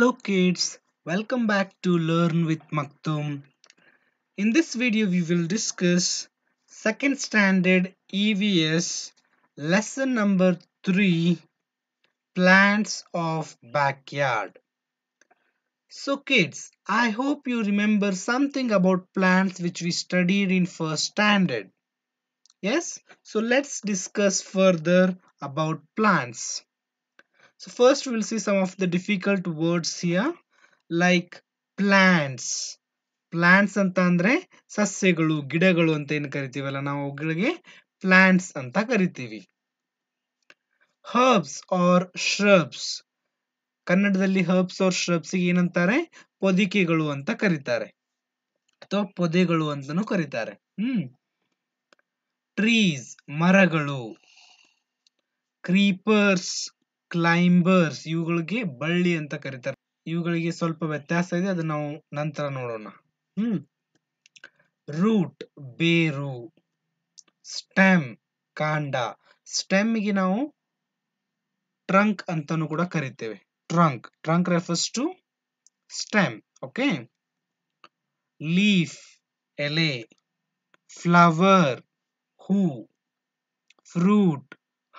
Hello kids, welcome back to Learn with Maktoum. In this video we will discuss 2nd standard EVS lesson number 3, plants of backyard. So kids, I hope you remember something about plants which we studied in 1st standard. Yes, so let's discuss further about plants. So first we will see some of the difficult words here, like plants. Plants antandre sassyegalu gidagalu anta enu karitivalla navu avgalige plants anta karitivi. Herbs or shrubs. Kannadadalli herbs or shrubs ige enantare podikegalu anta karitare atho podegalu antanu karitare. Trees maragalu. Creepers, climbers ಇವುಗಳಿಗೆ ಬಳ್ಳಿ ಅಂತ ಕರೀತಾರೆ. ಇವುಗಳಿಗೆ ಸ್ವಲ್ಪ ವ್ಯತ್ಯಾಸ ಇದೆ, ಅದನ್ನ ನಾವು ನಂತರ ನೋಡೋಣ. ರೂಟ್ ಬೇರು, ಸ್ಟೆಮ್ ಕಾಂಡ. ಸ್ಟೆಮ್ ಗೆ ನಾವು ಟ್ರಂಕ್ ಅಂತಾನೂ ಕೂಡ ಕರೀತೇವೆ. Trunk refers to stem. Okay. Leaf ಎಲೆ, ಫ್ಲವರ್ ಹೂ, ಫ್ರೂಟ್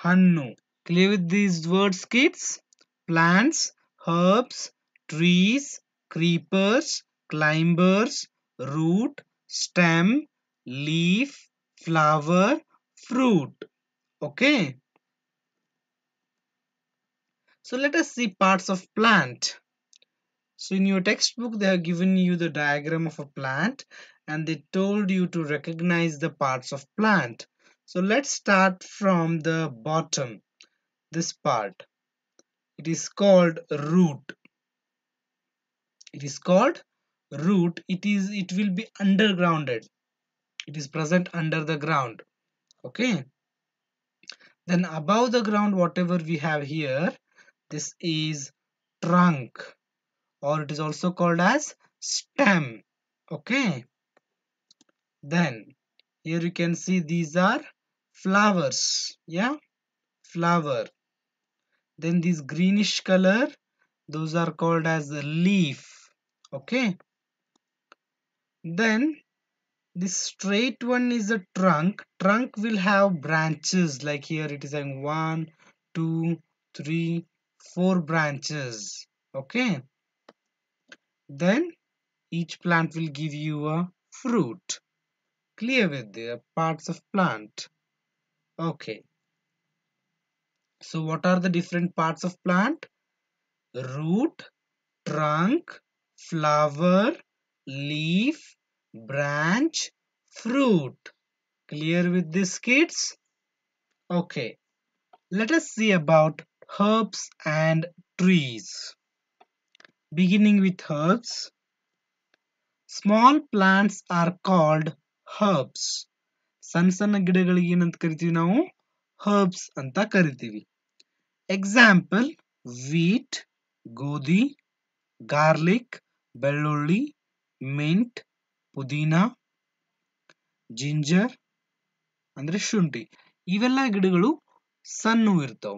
ಹಣ್ಣು. Clear with these words kids? Plants, herbs, trees, creepers, climbers, root, stem, leaf, flower, fruit. Okay. So let us see parts of plant. So in your textbook they have given you the diagram of a plant and they told you to recognize the parts of plant. So let's start from the bottom. This part, it is called root. It will be undergrounded. It is present under the ground. Okay. Then above the ground, whatever we have here, this is trunk, or it is also called as stem. Okay. Then here you can see these are flowers. Yeah, flower. Then this greenish color, those are called as the leaf. Okay. Then this straight one is a trunk. Trunk will have branches, like here it is having 1, 2, 3, 4 branches. Okay. Then each plant will give you a fruit. Clear with the parts of plant. Okay. So what are the different parts of plant? Root, trunk, flower, leaf, branch, fruit. Clear with this kids? Okay. Let us see about herbs and trees. Beginning with herbs. Small plants are called herbs. Sanna gidagalige enant karitivina navu herbs anta karitivi. Example, wheat, ಗೋಧಿ, garlic, ಬೆಳ್ಳುಳ್ಳಿ, mint, ಪುದೀನಾ, ginger ಅಂದ್ರೆ ಶುಂಠಿ. ಇವೆಲ್ಲ ಗಿಡಗಳು ಸಣ್ಣು ಇರ್ತಾವ.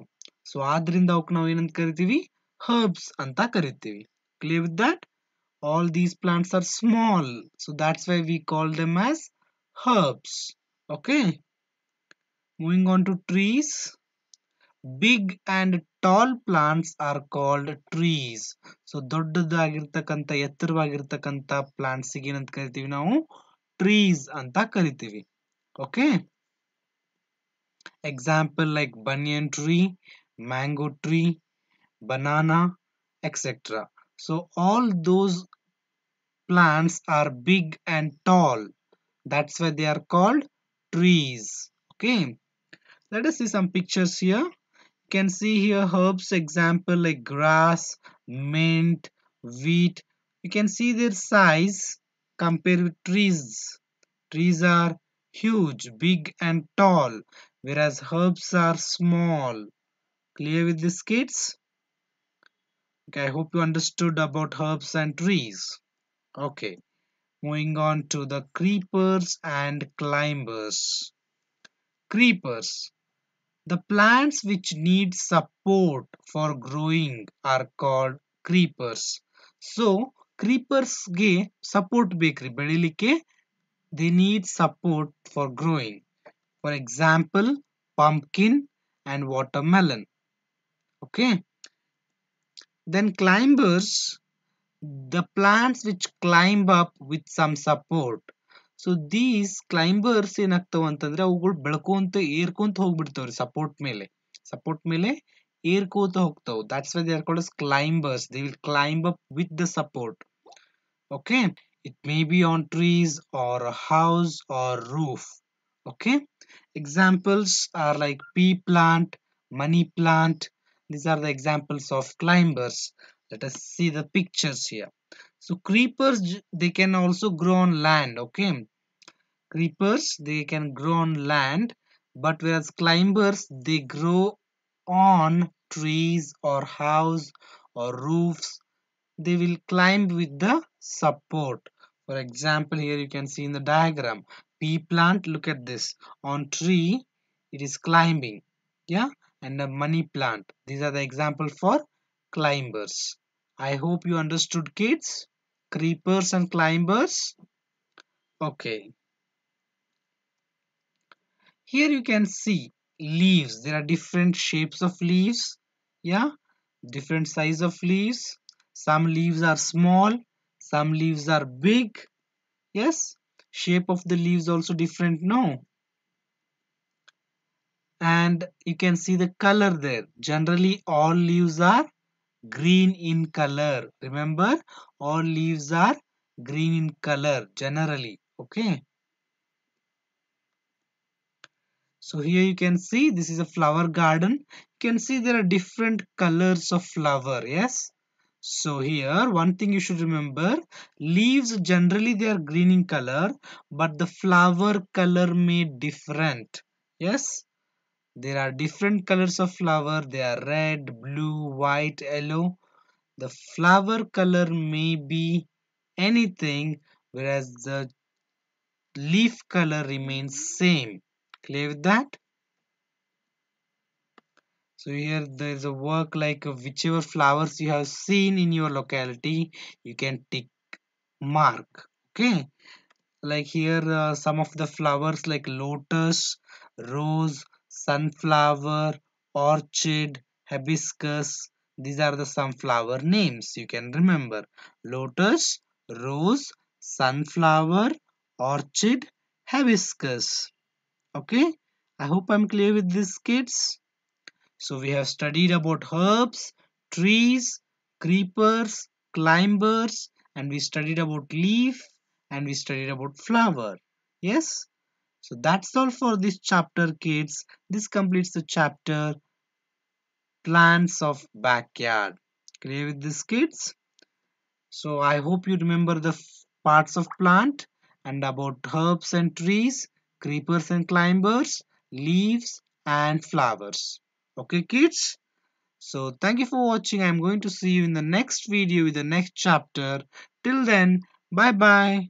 So ಆದ್ರಿಂದ ಅವಕ್ಕೆ ನಾವು ಏನಂತ ಕರಿತೀವಿ? ಹರ್ಬ್ಸ್ ಅಂತ ಕರಿತೀವಿ. Clear with that? All these plants are small, so that's why we call them as herbs. Okay. Moving on to trees. Big and tall plants are called trees. So, doddadagirtakanta, ettarvagirtakanta plants ige enanta karitivi navu trees anta karitivi. Okay. Example like banyan tree, mango tree, banana, etc. So, all those plants are big and tall. That's why they are called trees. Okay. Let us see some pictures here. You can see here herbs example like grass, mint, wheat. You can see their size compared with trees. Trees are huge, big and tall, whereas herbs are small. Clear with this kids? Okay, I hope you understood about herbs and trees. Okay, moving on to the creepers and climbers. Creepers. The plants which need support for growing are called creepers. So creepersge support bekri belilikke they need support for growing, for example pumpkin and watermelon. Okay, then climbers, the plants which climb up with some support. So these climbers ಏನಾಗ್ತವೆ ಅಂತಂದ್ರೆ ಅವುಗಳು ಬೆಳಕೊಂತ ಏರ್ಕೊಂತ ಹೋಗ್ಬಿಡ್ತಾವ್ರಿ support ಮೇಲೆ ಏರ್ಕೋತ ಹೋಗ್ತಾವು. That's why they are called as climbers. They will climb up with the support. Okay, it may be on trees or a house or roof. Okay, examples are like pea plant, money plant. These are the examples of climbers. Let us see the pictures here. So creepers, they can also grow on land. Okay, creepers, they can grow on land, but whereas climbers, they grow on trees or house or roofs. They will climb with the support. For example, here you can see in the diagram, pea plant, look at this, on tree it is climbing, yeah, and the money plant. These are the example for climbers. I hope you understood, kids, creepers and climbers. Okay, here you can see leaves. There are different shapes of leaves, yeah, different size of leaves. Some leaves are small, some leaves are big. Yes, shape of the leaves also different, no? And you can see the color there. Generally all leaves are green in color. Remember, all leaves are green in color generally. Okay, so here you can see this is a flower garden. You can see there are different colors of flower. Yes, so here one thing you should remember, leaves generally they are green in color, but the flower color may different. Yes, there are different colors of flower. They are red, blue, white, yellow. The flower color may be anything, whereas the leaf color remains same. Clear with that? So here there is a work like whichever flowers you have seen in your locality, you can tick mark. Okay, like here some of the flowers like lotus, rose, sunflower, orchid, hibiscus. These are the some flower names you can remember: lotus, rose, sunflower, orchid, hibiscus. Okay, I hope I'm clear with this, kids. So we have studied about herbs, trees, creepers, climbers, and we studied about leaf, and we studied about flower. Yes, so that's all for this chapter, kids. This completes the chapter plants of backyard. Clear with this, kids? So I hope you remember the parts of plant and about herbs and trees, creepers and climbers, leaves and flowers. Okay, kids, so thank you for watching. I'm going to see you in the next video with the next chapter. Till then, bye bye.